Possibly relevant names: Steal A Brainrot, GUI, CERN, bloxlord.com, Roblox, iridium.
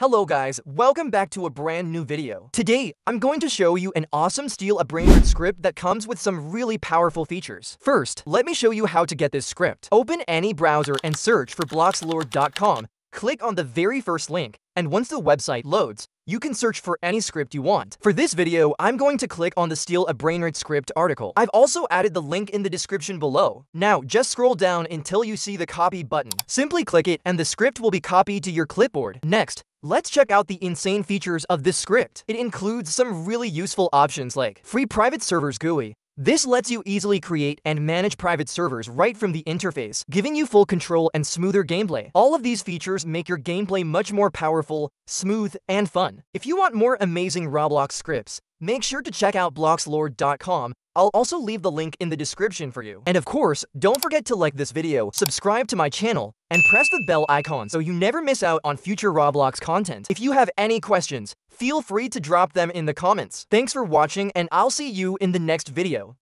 Hello guys, welcome back to a brand new video. Today, I'm going to show you an awesome Steal A Brainrot script that comes with some really powerful features. First, let me show you how to get this script. Open any browser and search for bloxlord.com. Click on the very first link, and once the website loads, you can search for any script you want. For this video, I'm going to click on the Steal a Brainrot script article. I've also added the link in the description below. Now, just scroll down until you see the copy button. Simply click it and the script will be copied to your clipboard. Next, let's check out the insane features of this script. It includes some really useful options like free private servers GUI. This lets you easily create and manage private servers right from the interface, giving you full control and smoother gameplay. All of these features make your gameplay much more powerful, smooth, and fun. If you want more amazing Roblox scripts, make sure to check out bloxlord.com. I'll also leave the link in the description for you. And of course, don't forget to like this video, subscribe to my channel, and press the bell icon so you never miss out on future Roblox content. If you have any questions, feel free to drop them in the comments. Thanks for watching, and I'll see you in the next video.